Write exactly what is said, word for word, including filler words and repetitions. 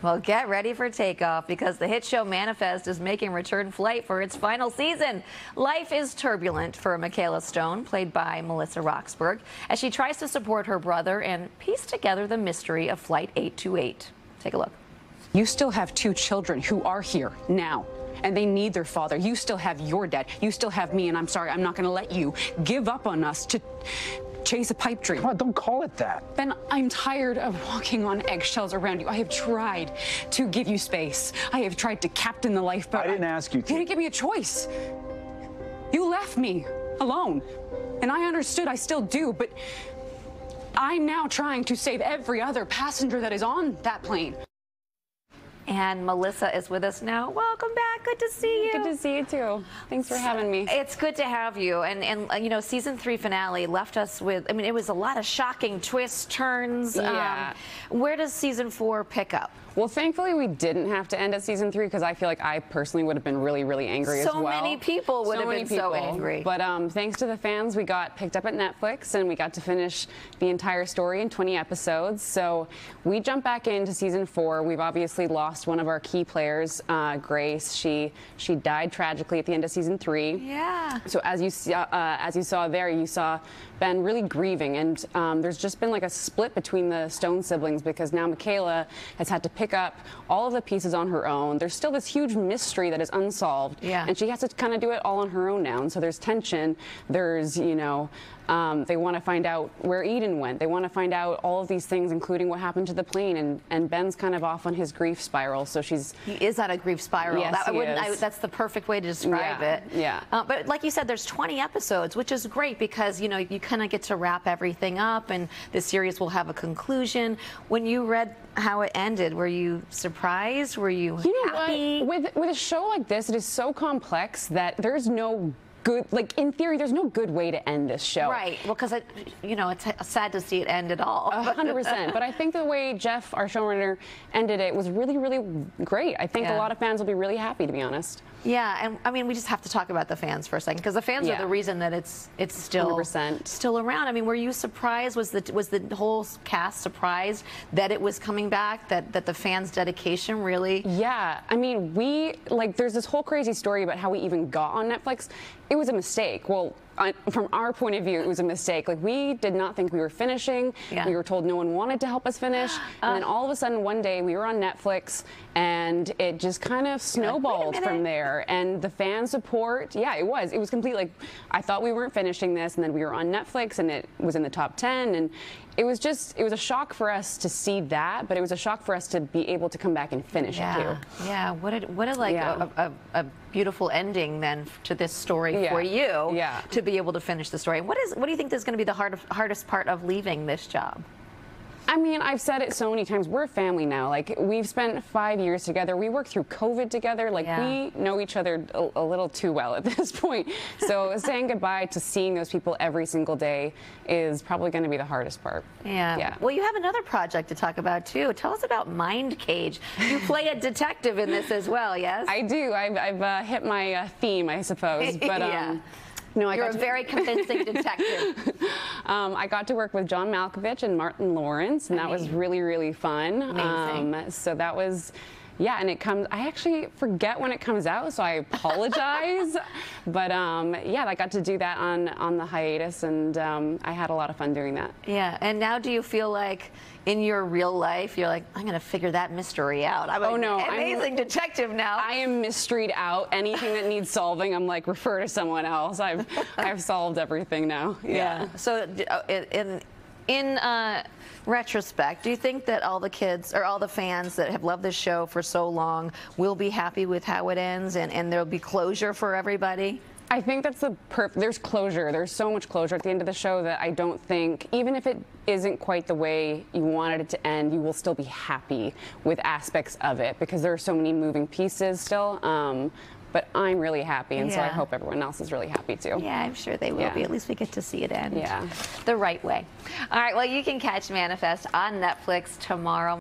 Well, get ready for takeoff because the hit show Manifest is making return flight for its final season. Life is turbulent for Michaela Stone, played by Melissa Roxburgh, as she tries to support her brother and piece together the mystery of Flight eight two eight. Take a look. You still have two children who are here now, and they need their father. You still have your dad. You still have me, and I'm sorry, I'm not going to let you give up on us to chase a pipe dream. Come on, don't call it that. Ben, I'm tired of walking on eggshells around you. I have tried to give you space. I have tried to captain the lifeboat. I didn't ask you to. You didn't give me a choice. You left me alone, and I understood. I still do, but I'm now trying to save every other passenger that is on that plane. And Melissa is with us now. Welcome back. Good to see you. Good to see you, too. Thanks for having me. It's good to have you. And, and you know, season three finale left us with, I mean, it was a lot of shocking twists, turns. Yeah. Um, where does season four pick up? Well, thankfully, we didn't have to end at season three because I feel like I personally would have been really, really angry so as well. So many people would so have been people. so angry. But um, thanks to the fans, we got picked up at Netflix, and we got to finish the entire story in twenty episodes. So we jump back into season four. We've obviously lost one of our key players, uh, Grace. She she died tragically at the end of season three. Yeah. So as you see, uh, as you saw there, you saw Ben really grieving, and um, there's just been like a split between the Stone siblings because now Michaela has had to pick up all of the pieces on her own. There's still this huge mystery that is unsolved. Yeah. And she has to kind of do it all on her own now. And so there's tension. There's you know. Um, they want to find out where Eden went. They want to find out all of these things, including what happened to the plane. And, and Ben's kind of off on his grief spiral. So she's he is on a grief spiral. Yes, that, I wouldn't, I, that's the perfect way to describe yeah, it. Yeah. Uh, but like you said, there's twenty episodes, which is great because you know you kind of get to wrap everything up, and the series will have a conclusion. When you read how it ended, were you surprised? Were you, you know, happy? What? With with a show like this, it is so complex that there's no. Good, like in theory, there's no good way to end this show. Right. Well, because, you know, it's sad to see it end at all. A hundred percent. But I think the way Jeff, our showrunner, ended it was really, really great. I think yeah. a lot of fans will be really happy, to be honest. Yeah. And I mean, we just have to talk about the fans for a second, because the fans yeah. are the reason that it's it's still one hundred percent. Still around. I mean, were you surprised? Was the was the whole cast surprised that it was coming back? That that the fans' dedication really? Yeah. I mean, we like there's this whole crazy story about how we even got on Netflix. It was a mistake. Well, I, from our point of view, it was a mistake. Like, we did not think we were finishing. Yeah. We were told no one wanted to help us finish. Uh, and then all of a sudden, one day, we were on Netflix, and it just kind of snowballed like, from there. And the fan support, yeah, it was. It was complete. Like, I thought we weren't finishing this, and then we were on Netflix, and it was in the top ten. And it was just, it was a shock for us to see that, but it was a shock for us to be able to come back and finish yeah. it, too. Yeah, what a, what a, like, yeah. a, a, a beautiful ending, then, to this story yeah. for you. Yeah. To be able to finish the story. What is what do you think is going to be the hard, hardest part of leaving this job? I mean, I've said it so many times. We're a family now. Like, we've spent five years together. We worked through COVID together. Like, yeah. we know each other a, a little too well at this point. So saying goodbye to seeing those people every single day is probably going to be the hardest part. Yeah. yeah. Well, you have another project to talk about, too. Tell us about Mindcage. You play a detective in this as well, yes? I do. I've, I've uh, hit my uh, theme, I suppose. But, um, yeah. No, I You're a very convincing detective. um, I got to work with John Malkovich and Martin Lawrence, and that was really, really fun. Amazing. Um, so that was, yeah, and it comes, I actually forget when it comes out, so I apologize. But um, yeah, I got to do that on, on the hiatus, and um, I had a lot of fun doing that. Yeah, and now do you feel like in your real life, you're like, I'm going to figure that mystery out. I'm oh, an no, amazing I'm, detective now. I am mysteried out. Anything that needs solving, I'm like, refer to someone else. I've, I've solved everything now. Yeah. yeah. So in, in uh, retrospect, do you think that all the kids or all the fans that have loved this show for so long will be happy with how it ends, and, and there'll be closure for everybody? I think that's the perfect, there's closure. There's so much closure at the end of the show that I don't think, even if it isn't quite the way you wanted it to end, you will still be happy with aspects of it because there are so many moving pieces still. Um, but I'm really happy, and yeah. so I hope everyone else is really happy, too. Yeah, I'm sure they will yeah. be. At least we get to see it end yeah. the right way. All right, well, you can catch Manifest on Netflix tomorrow.